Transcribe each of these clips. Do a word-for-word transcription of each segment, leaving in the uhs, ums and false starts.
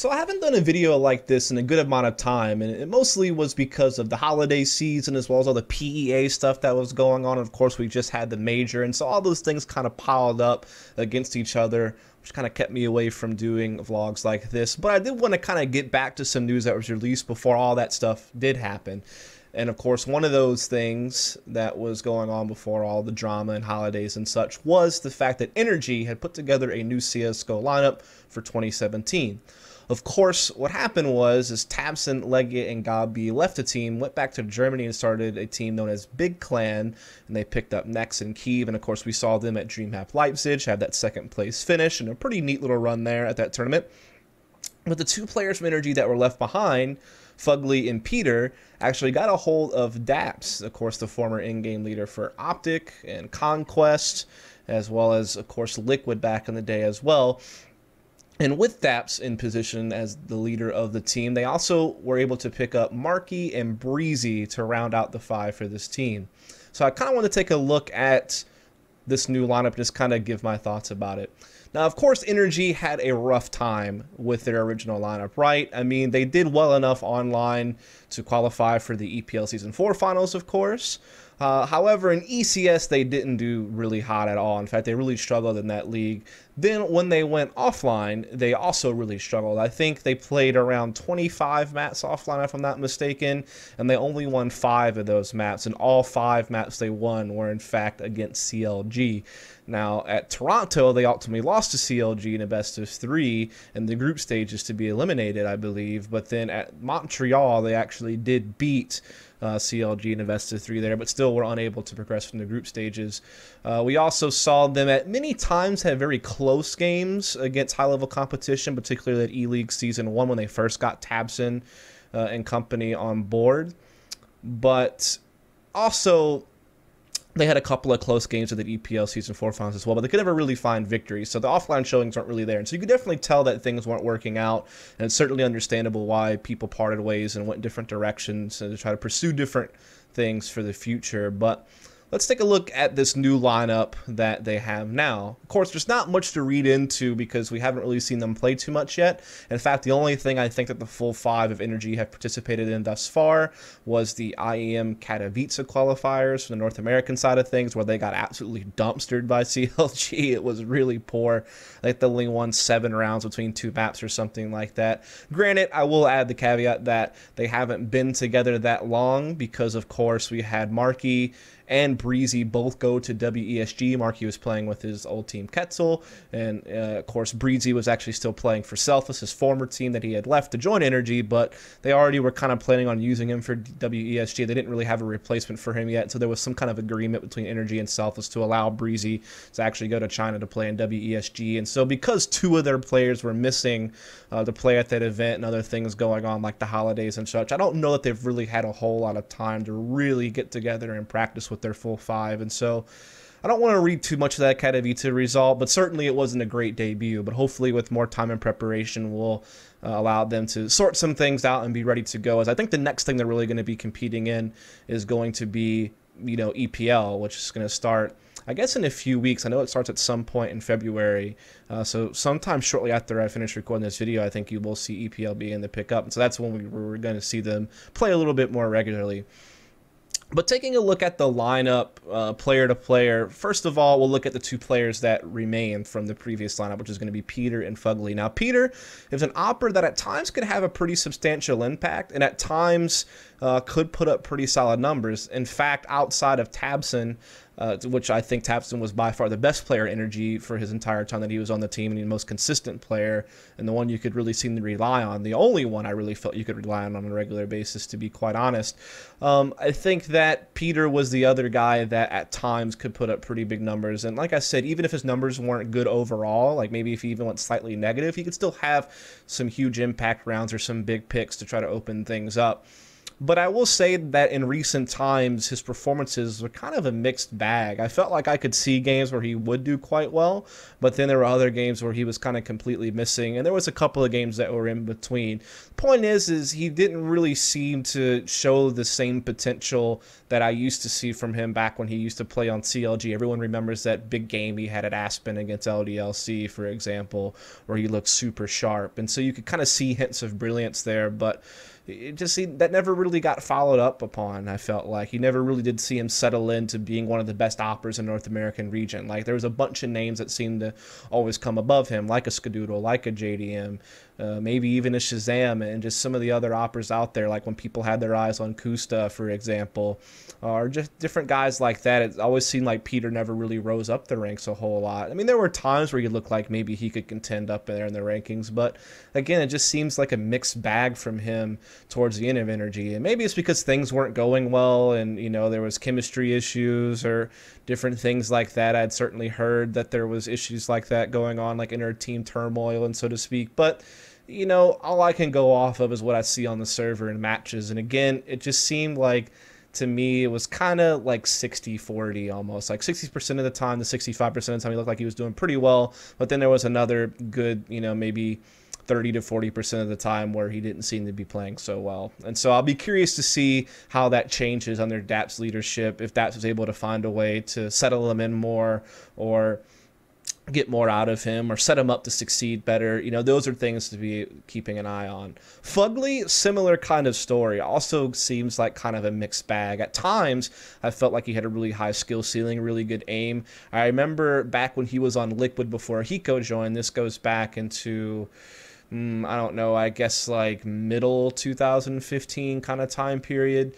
So I haven't done a video like this in a good amount of time, and it mostly was because of the holiday season as well as all the P E A stuff that was going on. Of course, we just had the major, and so all those things kind of piled up against each other, which kind of kept me away from doing vlogs like this. But I did want to kind of get back to some news that was released before all that stuff did happen. And of course, one of those things that was going on before all the drama and holidays and such was the fact that N R G had put together a new C S G O lineup for twenty seventeen. Of course, what happened was is Tabsen, Leggett, and Gabi left the team, went back to Germany and started a team known as Big Clan, and they picked up nex and keev, and of course we saw them at DreamHack Leipzig have that second place finish and a pretty neat little run there at that tournament. But the two players from N R G that were left behind, Fugly and Peter, actually got a hold of Daps, of course the former in-game leader for Optic and Conquest, as well as of course Liquid back in the day as well. And with Daps in position as the leader of the team, they also were able to pick up MarkE and Breezy to round out the five for this team. So I kind of want to take a look at this new lineup and just kind of give my thoughts about it. Now, of course, N R G had a rough time with their original lineup, right? I mean, they did well enough online to qualify for the E P L Season four finals, of course. Uh, however, in E C S, they didn't do really hot at all. In fact, they really struggled in that league. Then when they went offline, they also really struggled. I think they played around twenty-five maps offline, if I'm not mistaken, and they only won five of those maps, and all five maps they won were, in fact, against C L G. Now, at Toronto, they ultimately lost to C L G in a best of three, and the group stage is to be eliminated, I believe. But then at Montreal, they actually did beat Uh, C L G and invested three there, but still were unable to progress from the group stages. Uh, we also saw them at many times have very close games against high-level competition, particularly at E-League Season one when they first got Tabsen uh, and company on board. But also, they had a couple of close games at the E P L Season four finals as well, but they could never really find victory, so the offline showings weren't really there. And so you could definitely tell that things weren't working out, and it's certainly understandable why people parted ways and went different directions and to try to pursue different things for the future. But let's take a look at this new lineup that they have now. Of course, there's not much to read into because we haven't really seen them play too much yet. In fact, the only thing I think that the full five of N R G have participated in thus far was the I E M Katowice qualifiers from the North American side of things, where they got absolutely dumpstered by C L G. It was really poor. They only won seven rounds between two maps or something like that. Granted, I will add the caveat that they haven't been together that long because, of course, we had MarkE and Breezy both go to W E S G. MarkE was playing with his old team Quetzal, and uh, of course Breezy was actually still playing for Selfless, his former team that he had left to join N R G, but they already were kind of planning on using him for W E S G. They didn't really have a replacement for him yet, so there was some kind of agreement between N R G and Selfless to allow Breezy to actually go to China to play in W E S G. And so because two of their players were missing uh, to play at that event and other things going on like the holidays and such, I don't know that they've really had a whole lot of time to really get together and practice with their full five. And so I don't want to read too much of that Katowice result, but certainly it wasn't a great debut. But hopefully with more time and preparation, we'll uh, allow them to sort some things out and be ready to go. As I think the next thing they're really going to be competing in is going to be, you know, E P L, which is going to start, I guess, in a few weeks. I know it starts at some point in February. Uh, so sometime shortly after I finish recording this video, I think you will see E P L begin to pick up. And so that's when we, we're going to see them play a little bit more regularly. But taking a look at the lineup, uh, player to player, first of all, we'll look at the two players that remain from the previous lineup, which is going to be Peter and Fugly. Now, Peter is an operator that at times could have a pretty substantial impact, and at times uh, could put up pretty solid numbers. In fact, outside of Tabsen, Uh, which I think Tabsen was by far the best player in N R G for his entire time that he was on the team, and the most consistent player, and the one you could really seem to rely on, the only one I really felt you could rely on on a regular basis, to be quite honest. Um, I think that Peter was the other guy that at times could put up pretty big numbers, and like I said, even if his numbers weren't good overall, like maybe if he even went slightly negative, he could still have some huge impact rounds or some big picks to try to open things up. But I will say that in recent times, his performances were kind of a mixed bag. I felt like I could see games where he would do quite well, but then there were other games where he was kind of completely missing, and there was a couple of games that were in between. Point is, is he didn't really seem to show the same potential that I used to see from him back when he used to play on C L G. Everyone remembers that big game he had at Aspen against L D L C, for example, where he looked super sharp. And so you could kind of see hints of brilliance there, but it just he, that never really got followed up upon. I felt like you never really did see him settle into being one of the best operators in North American region. Like there was a bunch of names that seemed to always come above him, like a Skadoodle, like a J D M, uh, maybe even a Shazam, and just some of the other operators out there. Like when people had their eyes on Kusta, for example, or just different guys like that. It always seemed like Peter never really rose up the ranks a whole lot. I mean, there were times where you looked like maybe he could contend up there in the rankings, but again, it just seems like a mixed bag from him towards the end of N R G. And maybe it's because things weren't going well, and you know there was chemistry issues or different things like that. I'd certainly heard that there was issues like that going on, like inner team turmoil and so to speak. But you know, all I can go off of is what I see on the server and matches. And again, it just seemed like to me, it was kind of like sixty forty almost. Like sixty percent of the time, the sixty-five percent of the time, he looked like he was doing pretty well. But then there was another good, you know, maybe thirty to forty percent of the time where he didn't seem to be playing so well. And so I'll be curious to see how that changes under D A P's leadership, if D A P was able to find a way to settle him in more or get more out of him or set him up to succeed better. You know, those are things to be keeping an eye on. Fugly, similar kind of story, also seems like kind of a mixed bag. At times, I felt like he had a really high skill ceiling, really good aim. I remember back when he was on Liquid before Hiko joined, this goes back into, mm, I don't know, I guess like middle two thousand fifteen kind of time period.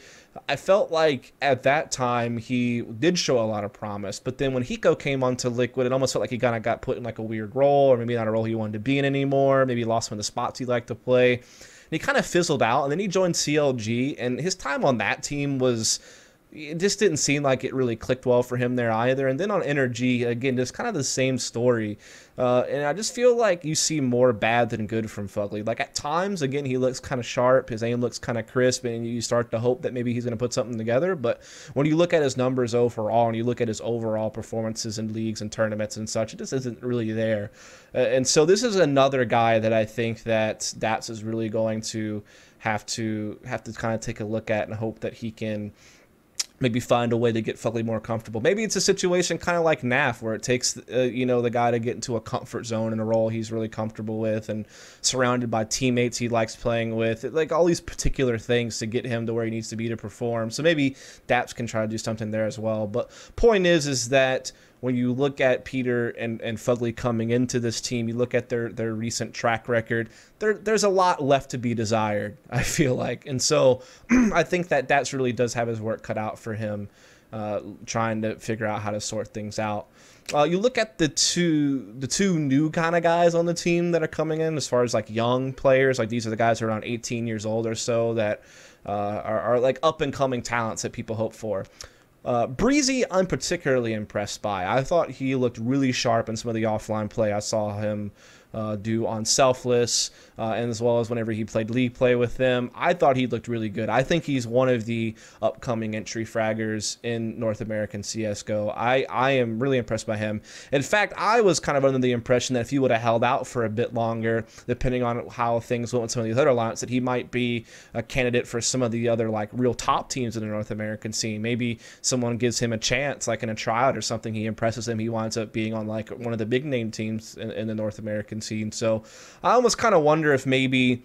I felt like at that time he did show a lot of promise, but then when Hiko came onto Liquid, it almost felt like he kind of got put in like a weird role, or maybe not a role he wanted to be in anymore. Maybe he lost some of the spots he liked to play. And he kind of fizzled out, and then he joined C L G, and his time on that team was, it just didn't seem like it really clicked well for him there either. And then on N R G, again, just kind of the same story. Uh, and I just feel like you see more bad than good from Fugly. Like at times, again, he looks kind of sharp. His aim looks kind of crisp, and you start to hope that maybe he's going to put something together. But when you look at his numbers overall, and you look at his overall performances in leagues and tournaments and such, it just isn't really there. Uh, and so this is another guy that I think that D A Ps is really going to have to have to kind of take a look at and hope that he can maybe find a way to get Fugly more comfortable. Maybe it's a situation kind of like N A F, where it takes uh, you know the guy to get into a comfort zone in a role he's really comfortable with and surrounded by teammates he likes playing with. It, like all these particular things to get him to where he needs to be to perform. So maybe D A Ps can try to do something there as well. But point is, is that when you look at Peter and, and Fugly coming into this team, you look at their, their recent track record, there, there's a lot left to be desired, I feel like. And so I think that that's really does have his work cut out for him, uh, trying to figure out how to sort things out. Uh, you look at the two the two new kind of guys on the team that are coming in as far as like young players. Like these are the guys who are around eighteen years old or so that uh, are, are like up and coming talents that people hope for. Uh, Breezy, I'm particularly impressed by. I thought he looked really sharp in some of the offline play I saw him uh, do on Selfless, uh, and as well as whenever he played league play with them. I thought he looked really good. I think he's one of the upcoming entry fraggers in North American C S G O. I, I am really impressed by him. In fact, I was kind of under the impression that if he would have held out for a bit longer, depending on how things went with some of these other lines, that he might be a candidate for some of the other like real top teams in the North American scene. Maybe someone gives him a chance, like in a tryout or something, he impresses him, he winds up being on like one of the big name teams in, in the North American scene. So I almost kind of wonder if maybe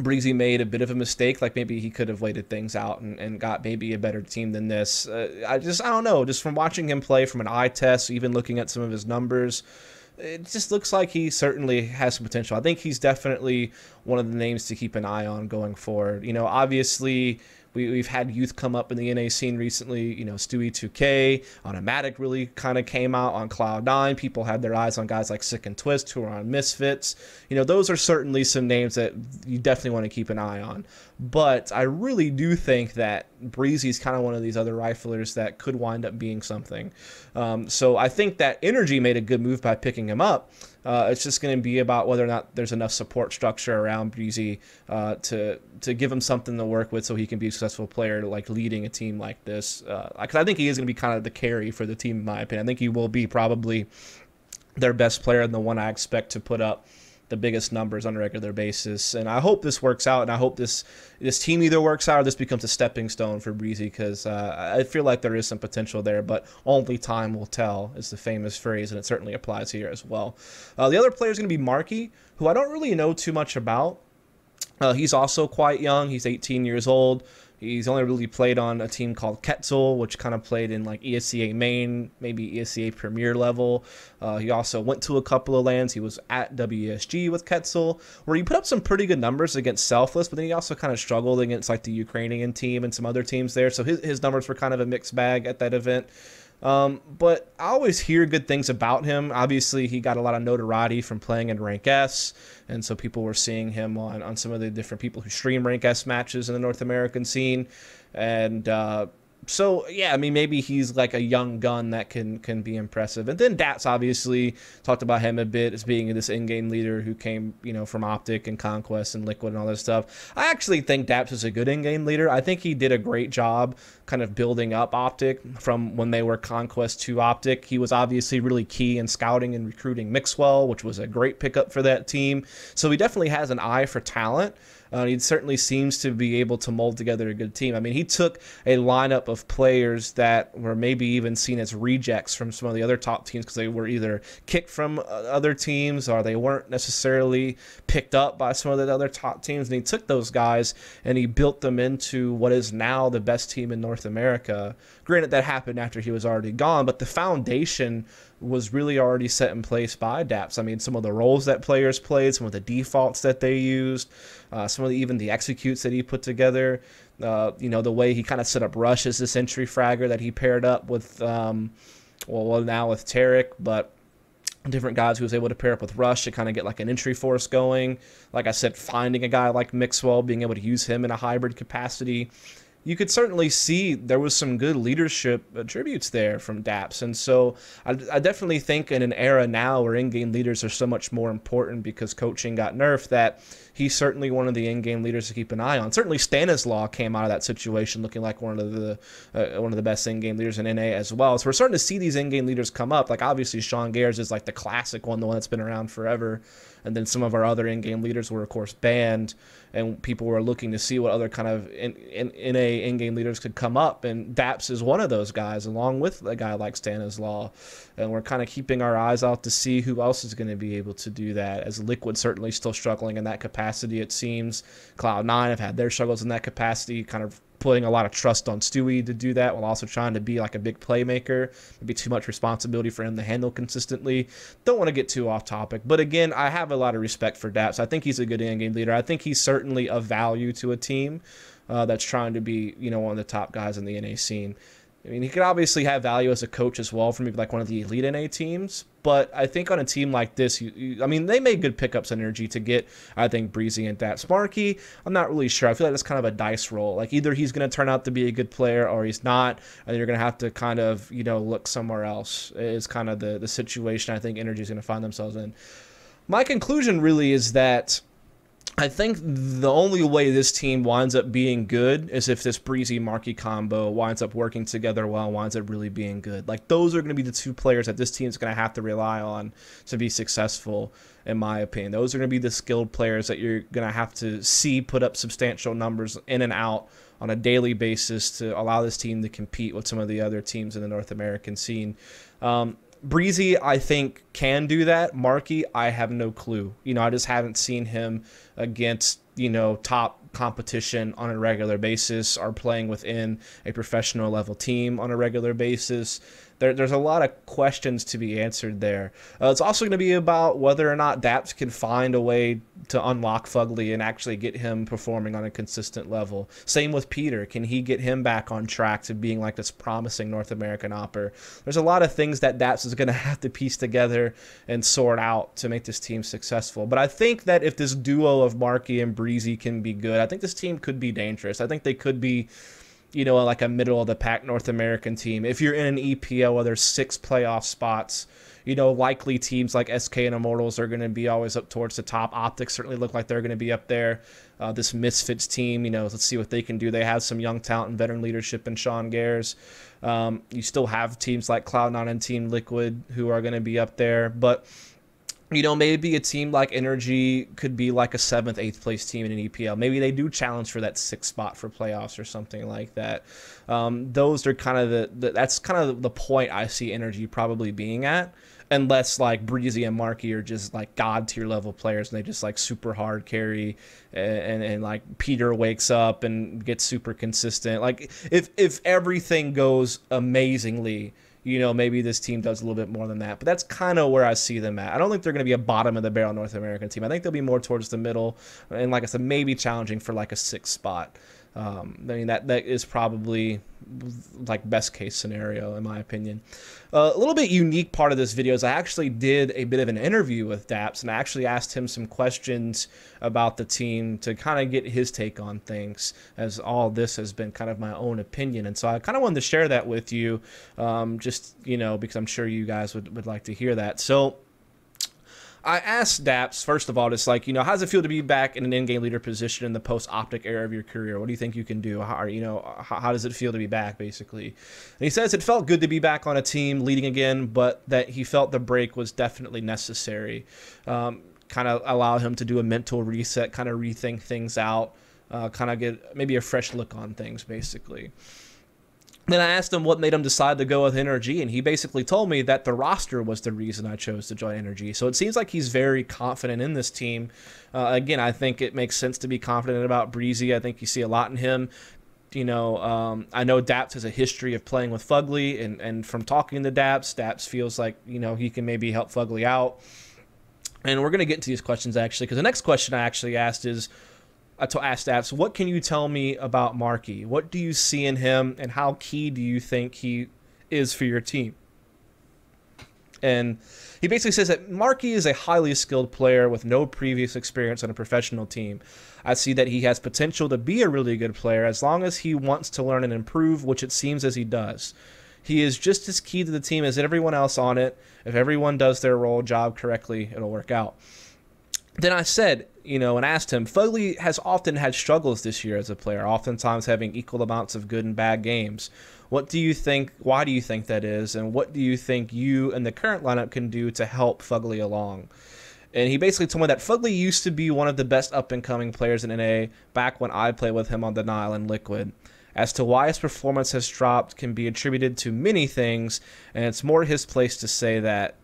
Breezy made a bit of a mistake. Like maybe he could have waited things out and, and got maybe a better team than this. Uh, I just, I don't know, just from watching him play, from an eye test, even looking at some of his numbers, it just looks like he certainly has some potential. I think he's definitely one of the names to keep an eye on going forward. You know, obviously, We, we've had youth come up in the N A scene recently. You know, Stewie two K, Automatic really kind of came out on Cloud nine. People had their eyes on guys like Sick and Twist, who are on Misfits. You know, those are certainly some names that you definitely want to keep an eye on. But I really do think that Breezy's kind of one of these other riflers that could wind up being something. Um, so I think that N R G made a good move by picking him up. Uh, it's just going to be about whether or not there's enough support structure around Breezy uh, to to give him something to work with so he can be a successful player, like leading a team like this. Because uh, I think he is going to be kind of the carry for the team, in my opinion. I think he will be probably their best player and the one I expect to put up the biggest numbers on a regular basis. And I hope this works out, and I hope this this team either works out or this becomes a stepping stone for Breezy, because uh, I feel like there is some potential there, but only time will tell is the famous phrase, and it certainly applies here as well. Uh, the other player is going to be MarkE, who I don't really know too much about. Uh, he's also quite young. He's eighteen years old. He's only really played on a team called Quetzal, which kind of played in like E S C A main, maybe E S C A premier level. Uh, he also went to a couple of lands. He was at W E S G with Quetzal, where he put up some pretty good numbers against Selfless, but then he also kind of struggled against like the Ukrainian team and some other teams there. So his, his numbers were kind of a mixed bag at that event. Um, but I always hear good things about him. Obviously, he got a lot of notoriety from playing in Rank S, and so people were seeing him on, on some of the different people who stream Rank S matches in the North American scene. And uh, so, yeah, I mean, maybe he's like a young gun that can can be impressive. And then Dats, obviously, talked about him a bit as being this in-game leader who came, you know, from Optic and Conquest and Liquid and all that stuff. I actually think Dats is a good in-game leader. I think he did a great job kind of building up Optic from when they were Conquest to Optic. He was obviously really key in scouting and recruiting Mixwell, which was a great pickup for that team. So he definitely has an eye for talent. Uh, he certainly seems to be able to mold together a good team. I mean, he took a lineup of players that were maybe even seen as rejects from some of the other top teams because they were either kicked from other teams or they weren't necessarily picked up by some of the other top teams. And he took those guys and he built them into what is now the best team in North America. Granted, that happened after he was already gone, but the foundation was really already set in place by Dats. I mean, some of the roles that players played, some of the defaults that they used, uh, some of the, even the executes that he put together, uh, you know, the way he kind of set up Rush as this entry fragger that he paired up with, um, well, now with Tarek, but different guys who was able to pair up with Rush to kind of get like an entry force going. Like I said, finding a guy like Mixwell, being able to use him in a hybrid capacity. You could certainly see there was some good leadership attributes there from Dats. And so I, I definitely think in an era now where in-game leaders are so much more important because coaching got nerfed, that he's certainly one of the in-game leaders to keep an eye on. Certainly Stanislaw came out of that situation looking like one of the uh, one of the best in-game leaders in N A as well. So we're starting to see these in-game leaders come up. Like obviously Sean Gares is like the classic one, the one that's been around forever. And then some of our other in-game leaders were, of course, banned, and people were looking to see what other kind of in, in, in a in-game leaders could come up, and Dats is one of those guys, along with a guy like Stanislaw, and we're kind of keeping our eyes out to see who else is going to be able to do that, as Liquid certainly still struggling in that capacity, it seems. Cloud nine have had their struggles in that capacity, kind of putting a lot of trust on Stewie to do that while also trying to be like a big playmaker. It'd be too much responsibility for him to handle consistently. Don't want to get too off topic, but again, I have a lot of respect for Dats. I think he's a good in-game leader. I think he's certainly of value to a team uh, that's trying to be, you know, one of the top guys in the N A scene. I mean, he could obviously have value as a coach as well for maybe like one of the elite N A teams, but I think on a team like this, you, you, I mean, they made good pickups on N R G to get, I think, Breezy and Dats. MarkE, I'm not really sure. I feel like that's kind of a dice roll. Like, either he's going to turn out to be a good player or he's not, and you're going to have to kind of, you know, look somewhere else is kind of the, the situation I think N R G is going to find themselves in. My conclusion really is that I think the only way this team winds up being good is if this Breezy-MarkE combo winds up working together well and winds up really being good. Like, those are going to be the two players that this team is going to have to rely on to be successful, in my opinion. Those are going to be the skilled players that you're going to have to see put up substantial numbers in and out on a daily basis to allow this team to compete with some of the other teams in the North American scene. Um, Breezy, I think, can do that. MarkE, I have no clue. You know, I just haven't seen him against, you know, top competition on a regular basis or playing within a professional level team on a regular basis. There, there's a lot of questions to be answered there. Uh, it's also going to be about whether or not Dats can find a way to unlock Fugly and actually get him performing on a consistent level. Same with Peter. Can he get him back on track to being like this promising North American opper? There's a lot of things that Dats is going to have to piece together and sort out to make this team successful. But I think that if this duo of MarkE and Breezy can be good, I think this team could be dangerous. I think they could be you know, like a middle-of-the-pack North American team. If you're in an E P L where there's six playoff spots, you know, likely teams like S K and Immortals are going to be always up towards the top. Optic certainly look like they're going to be up there. Uh, this Misfits team, you know, let's see what they can do. They have some young talent and veteran leadership in Sean Gares. Um, you still have teams like Cloud nine and Team Liquid who are going to be up there. But, you know, maybe a team like N R G could be like a seventh, eighth place team in an E P L. Maybe they do challenge for that sixth spot for playoffs or something like that. Um, those are kind of the, the that's kind of the point I see N R G probably being at. Unless like Breezy and MarkE are just like god tier level players and they just like super hard carry, and, and and like Peter wakes up and gets super consistent. Like if if everything goes amazingly, you know, maybe this team does a little bit more than that. But that's kind of where I see them at. I don't think they're going to be a bottom of the barrel North American team. I think they'll be more towards the middle, and like I said, maybe challenging for like a sixth spot. Um, I mean, that, that is probably like best case scenario, in my opinion. Uh, a little bit unique part of this video is I actually did a bit of an interview with Tabsen, and I actually asked him some questions about the team to kind of get his take on things, as all this has been kind of my own opinion. And so I kind of wanted to share that with you, um, just, you know, because I'm sure you guys would, would like to hear that. So I asked Daps, first of all, just like, you know, how does it feel to be back in an in-game leader position in the post-Optic era of your career? What do you think you can do? How, or, you know, how, how does it feel to be back, basically? And he says it felt good to be back on a team leading again, but that he felt the break was definitely necessary. Um, kind of allow him to do a mental reset, kind of rethink things out, uh, kind of get maybe a fresh look on things, basically. Then I asked him what made him decide to go with N R G, and he basically told me that the roster was the reason I chose to join N R G. So it seems like he's very confident in this team. Uh, again, I think it makes sense to be confident about Breezy. I think you see a lot in him. You know, um, I know Daps has a history of playing with Fugly, and, and from talking to Daps, Daps feels like, you know, he can maybe help Fugly out. And we're going to get into these questions, actually, because the next question I actually asked is, I asked Daps, what can you tell me about MarkE? What do you see in him, and how key do you think he is for your team? And he basically says that MarkE is a highly skilled player with no previous experience on a professional team. I see that he has potential to be a really good player as long as he wants to learn and improve, which it seems as he does. He is just as key to the team as everyone else on it. If everyone does their role job correctly, it'll work out. Then I said, you know, and asked him, Fugly has often had struggles this year as a player, oftentimes having equal amounts of good and bad games. What do you think, why do you think that is, and what do you think you and the current lineup can do to help Fugly along? And he basically told me that Fugly used to be one of the best up-and-coming players in N A back when I played with him on the Nile and Liquid. As to why his performance has dropped can be attributed to many things, and it's more his place to say that.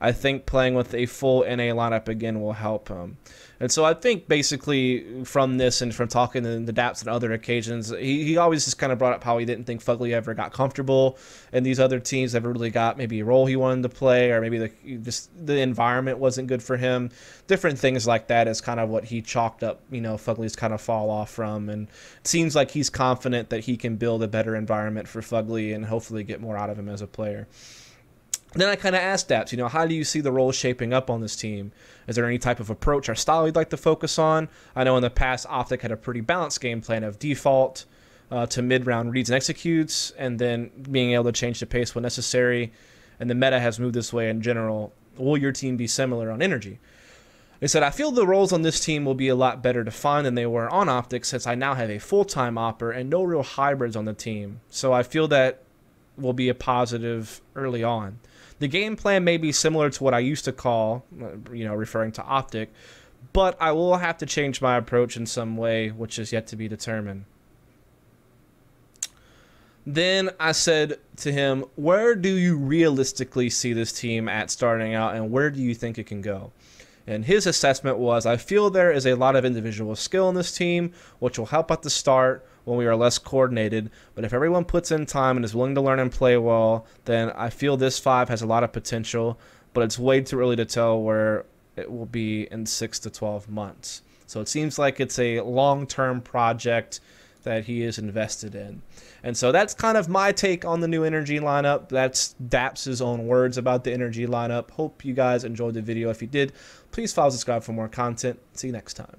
I think playing with a full N A lineup again will help him. And so I think basically from this and from talking to the Daps and other occasions, he, he always just kind of brought up how he didn't think Fugly ever got comfortable and these other teams ever really got maybe a role he wanted to play, or maybe the, just the environment wasn't good for him. Different things like that is kind of what he chalked up, you know, Fugly's kind of fall off from. And it seems like he's confident that he can build a better environment for Fugly and hopefully get more out of him as a player. Then I kind of asked Daps, you know, how do you see the role shaping up on this team? Is there any type of approach or style you'd like to focus on? I know in the past, Optic had a pretty balanced game plan of default uh, to mid-round reads and executes, and then being able to change the pace when necessary, and the meta has moved this way in general. Will your team be similar on N R G? They said, I feel the roles on this team will be a lot better defined than they were on Optic, since I now have a full-time opper and no real hybrids on the team, so I feel that will be a positive early on. The game plan may be similar to what I used to call, you know, referring to Optic, but I will have to change my approach in some way, which is yet to be determined. Then I said to him, where do you realistically see this team at starting out, and where do you think it can go? And his assessment was, I feel there is a lot of individual skill in this team, which will help at the start when we are less coordinated. But if everyone puts in time and is willing to learn and play well, then I feel this five has a lot of potential, but it's way too early to tell where it will be in six to twelve months. So it seems like it's a long-term project that he is invested in. And so that's kind of my take on the new N R G lineup. That's Daps' own words about the N R G lineup. Hope you guys enjoyed the video. If you did, please follow and subscribe for more content. See you next time.